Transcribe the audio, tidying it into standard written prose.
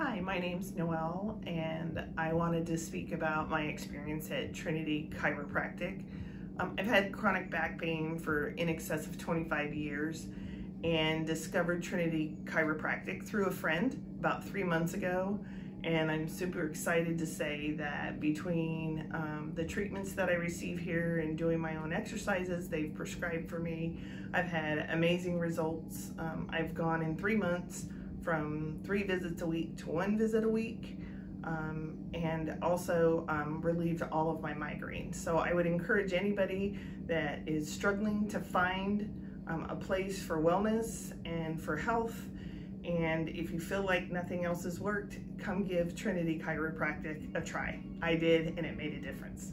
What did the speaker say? Hi, my name's Noelle, and I wanted to speak about my experience at Trinity Chiropractic. I've had chronic back pain for in excess of 25 years and discovered Trinity Chiropractic through a friend about 3 months ago. And I'm super excited to say that between the treatments that I receive here and doing my own exercises they've prescribed for me, I've had amazing results. I've gone in 3 months from 3 visits a week to 1 visit a week, and also relieved all of my migraines. So I would encourage anybody that is struggling to find a place for wellness and for health, and if you feel like nothing else has worked, come give Trinity Chiropractic a try. I did, and it made a difference.